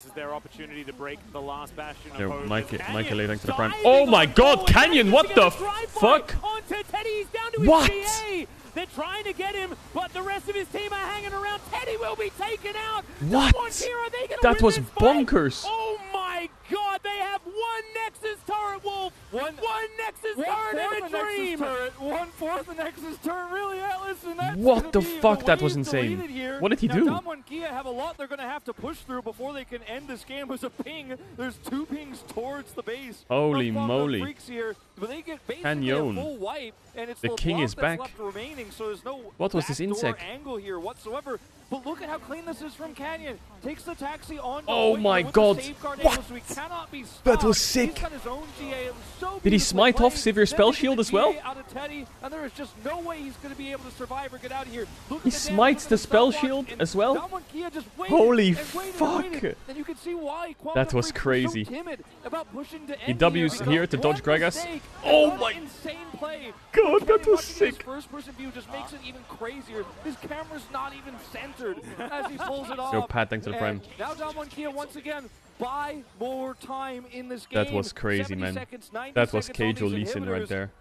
This is their opportunity to break the last bastion of hope. Micah leading to the prime. Oh my god, Canyon, what the fuck? What? They're trying to get him, but the rest of his team are hanging around. Teddy will be taken out. What? That was bonkers. Oh my god, they have one Nexus turret, Wolf. One Nexus turret and a dream. One fourth of the Nexus turret, really? What the fuck? That was insane. What did he do? Damwon Kia have a lot they're going to have to push through before they can end this game. There's a ping. There's two pings towards the base. Holy moly. Canyon. The king is back. So no what was this insect angle here whatsoever, but look at how clean this is from Canyon. Takes the taxi on. Oh my god, what? That was sick. Did he smite off severe spell shield as well? He smites the spell shield as well. Holy fuck, that was crazy. He W's here to dodge Gragas. Oh my god, that was sick. First-person view just makes it even crazier. His camera's not even centered as he pulls it off. Yo, Pat, thanks to the prime. Now Damwon Kia once again buy more time in this game. That was crazy, man. That was Cage or Lee Sin right there.